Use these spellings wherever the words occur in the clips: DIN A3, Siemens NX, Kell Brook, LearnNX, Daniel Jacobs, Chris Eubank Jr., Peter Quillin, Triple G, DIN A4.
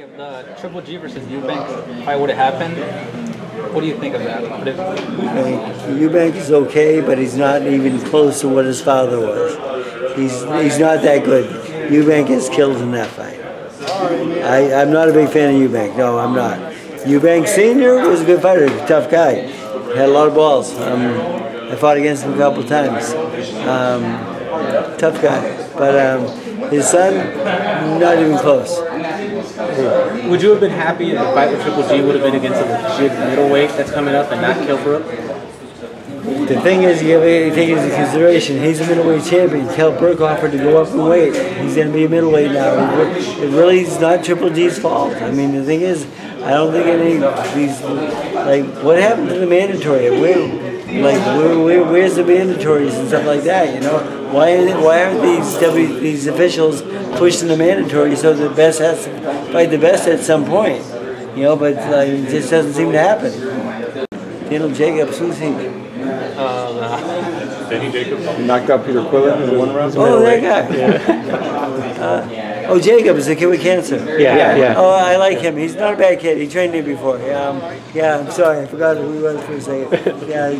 Of the Triple G versus Eubank, probably would have happened. What do you think of that? Eubank is okay, but he's not even close to what his father was. He's not that good. Eubank is killed in that fight. I'm not a big fan of Eubank. No, I'm not. Eubank Sr. was a good fighter, tough guy, had a lot of balls. I fought against him a couple times. Tough guy, but his son, not even close. Would you have been happy if the fight with Triple G would have been against a legit middleweight that's coming up and not Kell Brook? The thing is, you have to take into consideration, he's a middleweight champion. Kell Brook offered to go up in weight. He's going to be a middleweight now. It really is not Triple G's fault. I mean, the thing is, I don't think any of these, like, what happened to the mandatory? Where's the mandatories and stuff like that, you know? Why aren't these officials pushing the mandatory so the best has to fight the best at some point? You know, but like, it just doesn't seem to happen. Daniel Jacobs, who's he? Danny Jacobs. Knocked out Peter Quillin in the one round. Oh, that guy. Yeah. Oh, Jacobs, the kid with cancer. Yeah. Oh, I like him. He's not a bad kid. He trained me before. Yeah, I'm sorry. I forgot who he was for a second. Yeah,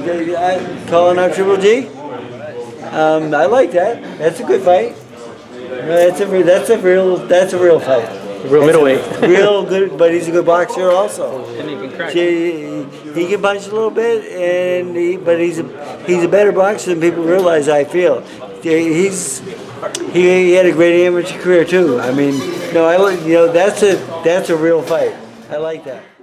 calling out Triple G. I like that. That's a good fight. That's a real fight. Real middleweight. Real good, but he's a good boxer also. And he can crack. He can punch a little bit, and he's a better boxer than people realize. I feel he had a great amateur career too. I mean, that's a real fight. I like that.